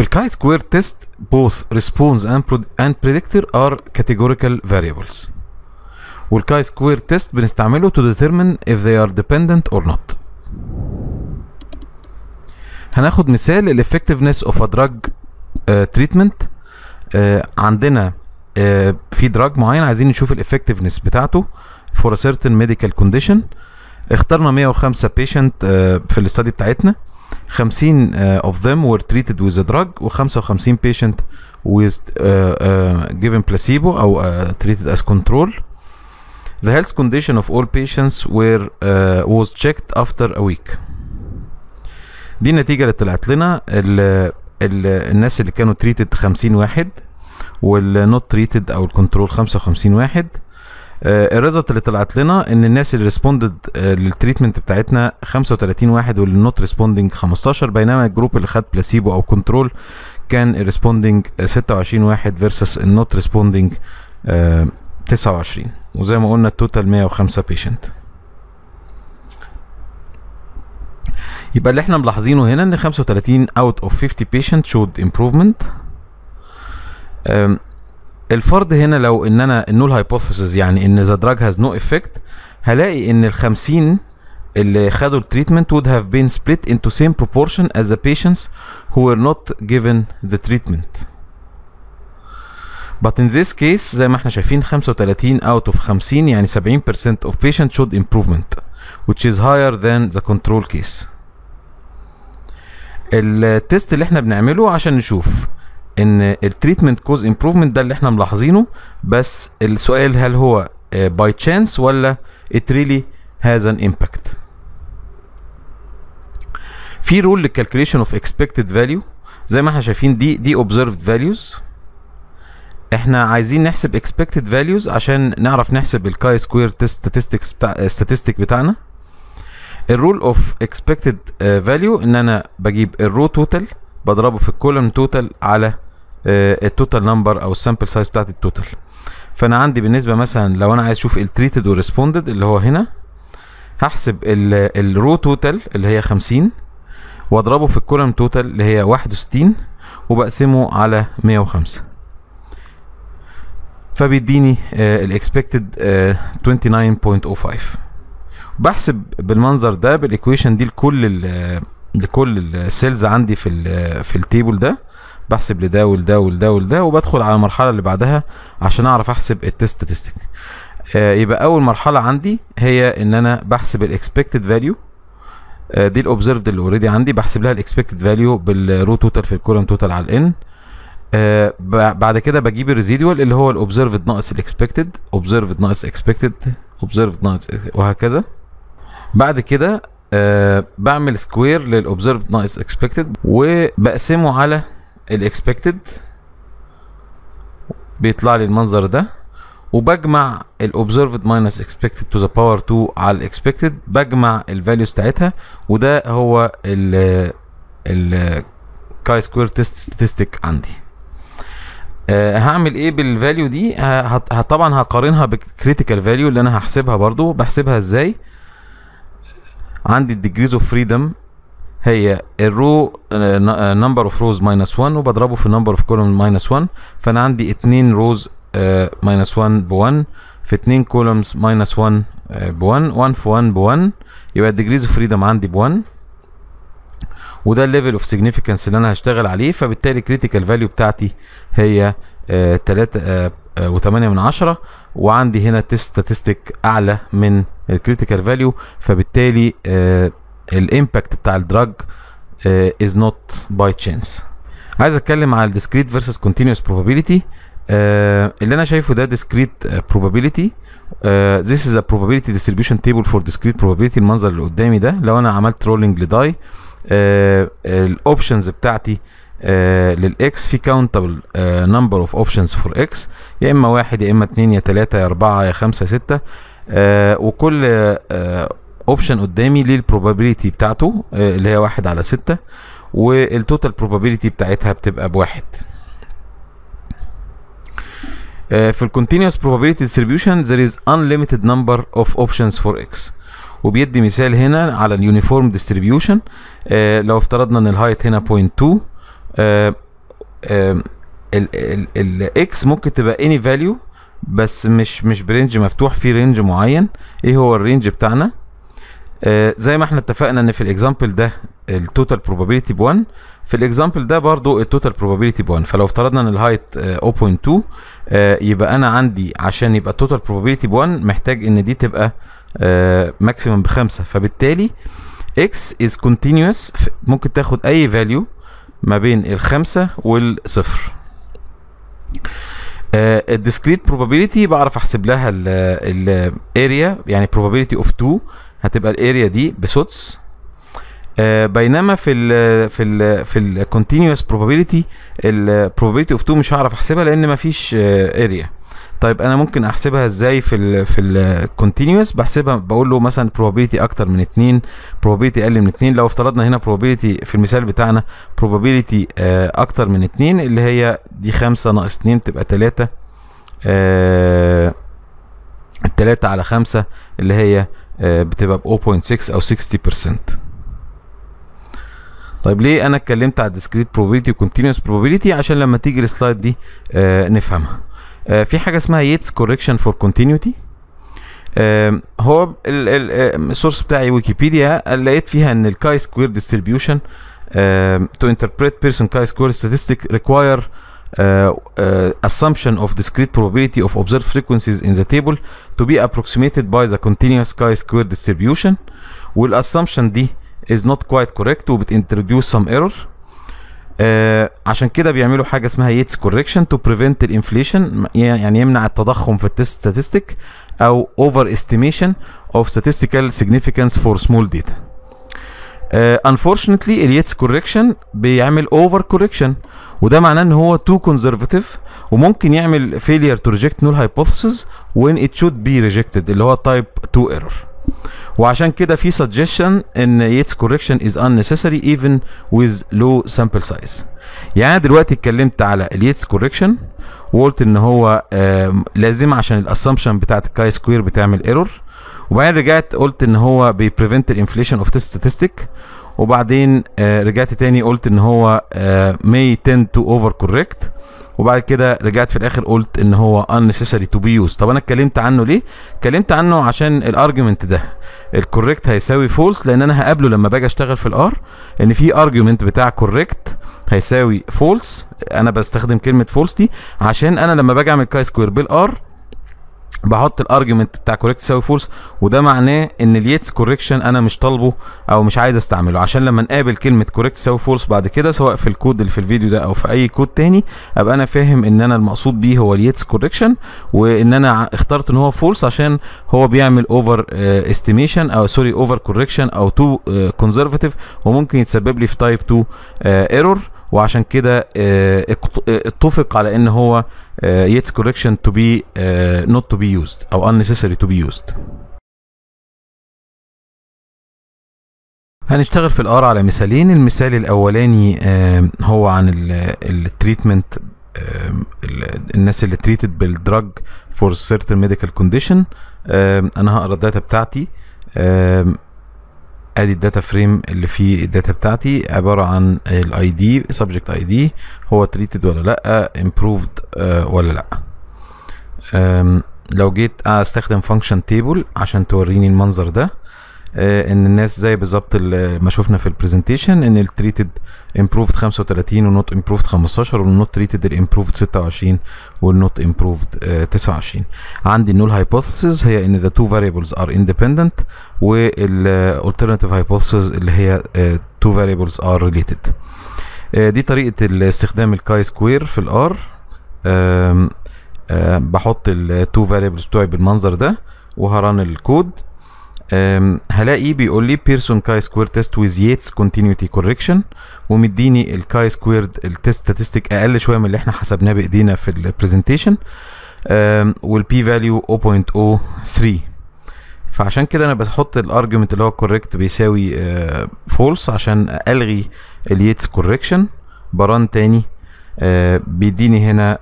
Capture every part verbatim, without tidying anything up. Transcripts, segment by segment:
في الكاي سكوير تيست both response and predictor are categorical variables. والكاي سكوير تيست بنستعمله to determine if they are dependent or not. هناخد مثال ال effectiveness of a drug uh, treatment. uh, عندنا uh, في دراج معين عايزين نشوف ال effectiveness بتاعته for a certain medical condition. اخترنا مية وخمسة patient uh, في الاستادي بتاعتنا. خمسين uh, of them were treated with a drug و خمسة وخمسين patient with uh, uh, given placebo أو uh, treated as control. The health condition of all patients were uh, was checked after a week. دي النتيجة اللي طلعت لنا. ال ال الناس اللي كانوا treated خمسين واحد وال not treated أو الكنترول خمسة وخمسين واحد. الريزلت اللي طلعت لنا ان الناس اللي ريسبوندد للتريتمنت بتاعتنا خمسة وتلاتين واحد واللي نوت ريسبوندنج خمستاشر، بينما الجروب اللي خد بلاسيبو او كنترول كان ريسبوندنج ستة وعشرين واحد فيرسس النوت ريسبوندنج تسعة وعشرين. وزي ما قلنا التوتال مية وخمسة بيشنت. يبقى اللي احنا ملاحظينه هنا ان خمسة وتلاتين out of خمسين patient showed improvement. الفرض هنا لو ان انا النول هايبوثيسز يعني ان ذا دراج هاز نو افكت، هلاقي ان ال خمسين اللي خدوا التريتمنت would have been split into same proportion as the patients who were not given the treatment. But in this case زي ما احنا شايفين خمسة وتلاتين out of خمسين يعني سبعين بالمية of patients showed improvement which is higher than the control case. التست اللي احنا بنعمله عشان نشوف ان التريتمنت كوز امبروفمنت ده اللي احنا ملاحظينه، بس السؤال هل هو باي تشانس ولا ات ريلي هاز ان امباكت. في رول للكالكوليشن اوف اكسبكتد فاليو زي ما احنا شايفين دي دي اوبزرفد فاليوز. احنا عايزين نحسب اكسبكتد فاليوز عشان نعرف نحسب الكاي سكوير تيست ستاتستكس بتاع الستاتستيك بتاعنا. الرول اوف اكسبكتد فاليو ان انا بجيب الرو توتال بضربه في الكولم توتال على التوتال نمبر او السامبل سايز بتاعت التوتال. فانا عندي بالنسبه مثلا لو انا عايز اشوف التريتد وريسبوندد اللي هو هنا، هحسب الرو توتال اللي هي خمسين واضربه في الكولم توتال اللي هي واحد وستين وبقسمه على مية وخمسة، فبيديني الاكسبكتد اتنين وعشرين فاصلة صفر خمسة. بحسب بالمنظر ده بالايكويشن دي لكل لكل السيلز عندي في ال في التيبل ده، بحسب لده ولده ولده ولده وبدخل على المرحله اللي بعدها عشان اعرف احسب التست ستاتستيك. آه يبقى اول مرحله عندي هي ان انا بحسب الاكسبكتد فاليو. آه دي الاوبزرفد اللي اوريدي عندي، بحسب لها الاكسبكتد فاليو بالرو توتال في الكولم توتال على الان. آه بعد كده بجيب الريزيدوال اللي هو الاوبزرفد ناقص الاكسبكتد، اوبزرفد ناقص اكسبكتد، اوبزرفد ناقص وهكذا. بعد كده أه بعمل سكوير للobserved ناقص اكسبكتد وبقسمه على الاكسبكتد، بيطلع لي المنظر ده، وبجمع الobserved minus expected to the power اتنين على الاكسبكتد، بجمع الفاليوز بتاعتها، وده هو ال ال chi square test statistic عندي. أه هعمل ايه بالفاليو دي؟ طبعا هقارنها بالكريتيكال فاليو اللي انا هحسبها برضو. بحسبها ازاي؟ عندي الديجريز اوف فريدم هي الرو نمبر اوف روز ماينس واحد وبضربه في النمبر اوف كولوم ماينس واحد، فانا عندي اتنين روز ماينس واحد ب واحد في اتنين كولومز ماينس واحد ب واحد، واحد في واحد ب واحد، يبقى الديجريز اوف فريدم عندي ب واحد، وده الليفل اوف سيجنيفيكانس اللي انا هشتغل عليه. فبالتالي الكريتيكال فاليو بتاعتي هي تلاتة وتمانية من عشرة، وعندي هنا تيست ستاتستيك اعلى من الكريتيكال فاليو، فبالتالي الامباكت بتاع الدراج از نوت باي تشانس. عايز اتكلم على الديسكريت فيرسس كونتينيوس بروبابيليتي. اللي انا شايفه ده ديسكريت بروبابيليتي. ذيس از ا بروبابيليتي ديستريبيوشن تيبل فور ديسكريت بروبابيليتي. المنظر اللي قدامي ده لو انا عملت رولينج لداي، الاوبشنز بتاعتي آه للاكس في كاونتبل نمبر اوف اوبشنز فور اكس، يا اما واحد يا اما اتنين يا تلاته يا اربعه يا خمسه يا سته، آه وكل اوبشن آه قدامي ليه البروبابيليتي بتاعته آه اللي هي واحد على سته، والتوتال بروبابيليتي بتاعتها بتبقى بواحد. آه في الكونتينيوس بروبابيليتي ديستريبيوشن there is unlimited number of options for x. وبيدي مثال هنا على اليونيفورم ديستريبيوشن. آه لو افترضنا ان الهايت هنا صفر فاصلة اتنين، آه الاكس ممكن تبقى اني فاليو بس مش مش برينج مفتوح، في رينج معين. ايه هو الرينج بتاعنا؟ آه زي ما احنا اتفقنا ان في الاكزامبل ده التوتال بروبابيلتي ب واحد، في الاكزامبل ده برضو التوتال بروبابيلتي ب واحد. فلو افترضنا ان الهايت آه صفر فاصلة اتنين آه يبقى انا عندي عشان يبقى التوتال بروبابيلتي ب واحد محتاج ان دي تبقى آه ماكسيمم بخمسة. فبالتالي اكس از كونتينيوس، ممكن تاخد اي فاليو ما بين الخمسة والصفر. الديسكريت بروبابيلتي بعرف احسب لها الاريا، يعني probability of اتنين هتبقى الاريا دي بسوتس. آه بينما في ال في ال في الكونتينيوس probability probability of اتنين مش هعرف احسبها لان مفيش اريا. آه طيب انا ممكن احسبها ازاي في ال في الكونتينيوس؟ بحسبها بقول له مثلا probability اكتر من اتنين، probability اقل من اتنين. لو افترضنا هنا probability في المثال بتاعنا probability آه اكتر من اتنين اللي هي دي خمسة ناقص اتنين تبقى تلاتة. آه التلاتة على خمسة اللي هي آه بتبقى ب صفر فاصلة ستة او ستين بالمية. طيب ليه انا اتكلمت على discrete probability و continuous probability؟ عشان لما تيجي السلايد دي آه نفهمها. آه في حاجه اسمها ييتس correction for continuity. آه هو السورس بتاعي ويكيبيديا، لقيت فيها ان الكاي سكوير ديستريبيوشن تو انتربريت بيرسون كاي سكوير ستاتستيك ريكواير assumption of discrete probability of observed frequencies in the table to be approximated by the continuous chi square distribution. والassumption دي is not quite correct وبت introduce some error. آه عشان كده بيعملوا حاجه اسمها Yates correction to prevent the inflation، يعني يمنع التضخم في التست statistic او over estimation of statistical significance for small data. آه unfortunately اليتس correction بيعمل over correction، وده معناه ان هو too conservative وممكن يعمل failure to reject null hypothesis when it should be rejected اللي هو type two error. وعشان كده في suggestion ان Yates correction is unnecessary even with low sample size. يعني دلوقتي اتكلمت على Yates correction وقلت ان هو لازم عشان الاسامبشن بتاعت الكاي سكوير بتعمل ايرور، وبعدين رجعت قلت ان هو بيبريفنت الانفليشن اوف ستاتستيك، وبعدين رجعت تاني قلت ان هو may tend to over correct، وبعد كده رجعت في الاخر قلت ان هو unnecessary to be used. طب انا اتكلمت عنه ليه؟ اتكلمت عنه عشان الارجيومنت ده الكوريكت هيساوي فولس، لان انا هقابله لما باجي اشتغل في الار ان في ارجيومنت بتاع كوريكت هيساوي فولس. انا بستخدم كلمه فولس دي عشان انا لما باجي اعمل كاي سكوير بالار بحط الارجيومنت بتاع كوريكت يساوي فولس، وده معناه ان اليتس كوريكشن انا مش طالبه او مش عايز استعمله، عشان لما نقابل كلمه كوريكت يساوي فولس بعد كده سواء في الكود اللي في الفيديو ده او في اي كود تاني ابقى انا فاهم ان انا المقصود بيه هو اليتس كوريكشن، وان انا اخترت ان هو فولس عشان هو بيعمل اوفر استيميشن او سوري اوفر كوريكشن او تو كونزرفاتيف وممكن يتسبب لي في تايب اتنين ايرور. وعشان كده اتفق على ان هو Yates correction to be uh, not to be used او unnecessary to be used. هنشتغل في الار على مثالين. المثال الاولاني uh, هو عن التريتمنت، uh, الناس اللي تريتد بالدراج فور certain medical condition. uh, انا هقرا الداتا بتاعتي. uh, ادي الداتا فريم اللي فيه الداتا بتاعتي عباره عن الاي دي، سبجكت اي دي هو تريتد ولا لا، امبروفد ولا لا. لو جيت استخدم فانكشن تيبل عشان توريني المنظر ده، ان الناس زي بالظبط ما شفنا في البرزنتيشن ان التريتد امبروفد خمسة وتلاتين والنوت امبروفد خمستاشر والنوت تريتد الامبروفد ستة وعشرين والنوت امبروفد تسعة وعشرين. عندي النول هايبوثيسز هي ان ذا تو فاريبلز ار اندبندنت، والالترناتيف هايبوثيسز اللي هي تو فاريبلز ار ريليتد. دي طريقه استخدام الكاي سكوير في الار. بحط التو فاريبلز بتوعي بالمنظر ده وهران الكود. هلاقي بيقول لي بيرسون كاي سكوير تيست ويز ييتس كونتينيوتي كوريكشن، ومديني الكاي سكوير التيست ستاتستيك اقل شويه من اللي احنا حسبناه بايدينا في البرزنتيشن، والبي فاليو صفر فاصلة صفر تلاتة. فعشان كده انا بحط الارجيومنت اللي هو كوريكت بيساوي فولس عشان الغي الييتس كوريكشن. بران تاني بيديني هنا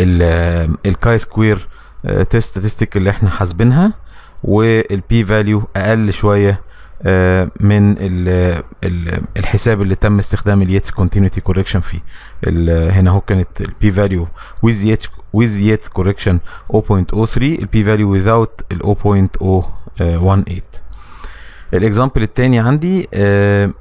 الكاي سكوير تيست ستاتستيك اللي احنا حاسبينها، والبي فاليو اقل شويه من الحساب اللي تم استخدام الياتس كونتينيوتي كوريكشن فيه. هنا اهو كانت البي فاليو ويز ياتس ويز ياتس كوريكشن صفر فاصلة صفر ثلاثة، البي فاليو ويزاوت صفر فاصلة صفر واحد ثمانية. الاكزامبل التاني عندي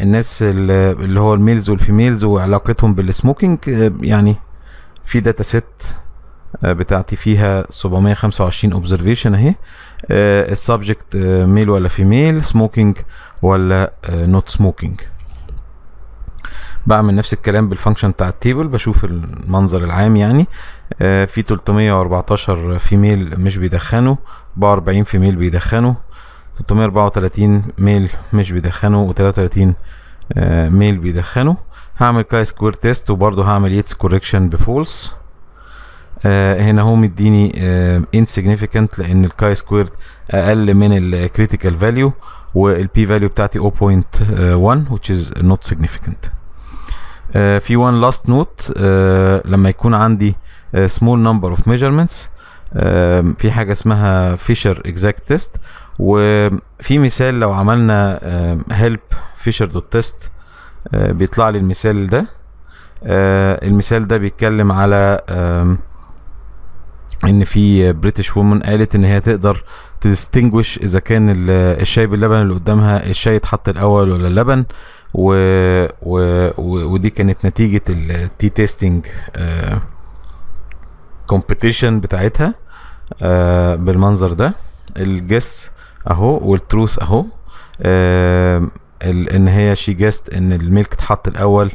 الناس اللي هو الميلز والفيميلز وعلاقتهم بالسموكينج. يعني في داتا ست بتاعتي فيها سبعمية وخمسة وعشرين اوبزرفيشن اهي. السبجكت ميل ولا فيميل، سموكينج ولا نوت سموكينج. بعمل نفس الكلام بالفانكشن بتاع التيبل، بشوف المنظر العام. يعني في تلتمية واربعتاشر فيميل مش بيدخنوا، اربعة واربعين فيميل بيدخنوا، تلتمية واربعة وتلاتين ميل مش بيدخنوا، وتلاتة وتلاتين ميل بيدخنوا. هعمل كاي سكوير تيست، وبرضه هعمل يتس كوريكشن بفولس. آه هنا هو مديني insignificant آه لان الكاي سكوير اقل من الكريتيكال فاليو، والبي فاليو بتاعتي صفر فاصلة واحد which is not significant. آه في one last note، آه لما يكون عندي آه small number of measurements، آه في حاجه اسمها Fisher exact test. وفي مثال لو عملنا آه help fisher.test آه بيطلع لي المثال ده. آه المثال ده بيتكلم على آه ان في بريتش وومن قالت ان هي تقدر تدستنجوش اذا كان الشاي باللبن اللي قدامها الشاي اتحط الاول ولا اللبن، و, و, و ودي كانت نتيجه التي تيستنج كومبيتيشن بتاعتها آه بالمنظر ده. الجس اهو والتروث اهو، آه ان هي شي جست ان الميلك اتحط الاول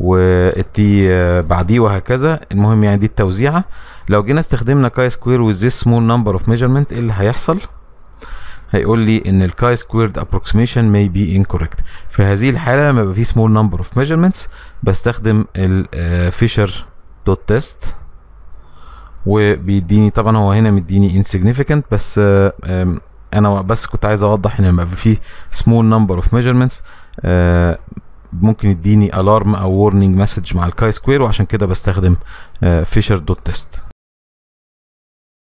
والتي بعديه وهكذا. المهم يعني دي التوزيعه. لو جينا استخدمنا كاي سكوير وذ سمول نمبر اوف ميجرمنت، ايه اللي هيحصل؟ هيقول لي ان الكاي سكويرد ابروكسيميشن ماي بي انكوركت. في هذه الحاله لما يبقى في سمول نمبر اوف ميجرمنتس بستخدم الفيشر دوت تيست، وبيديني طبعا هو هنا مديني انسيجنيفيكانت، بس انا بس كنت عايز اوضح ان لما يبقى في سمول نمبر اوف ميجرمنتس ممكن يديني الارم او warning مسج مع الكاي سكوير، وعشان كده بستخدم فيشر دوت تيست.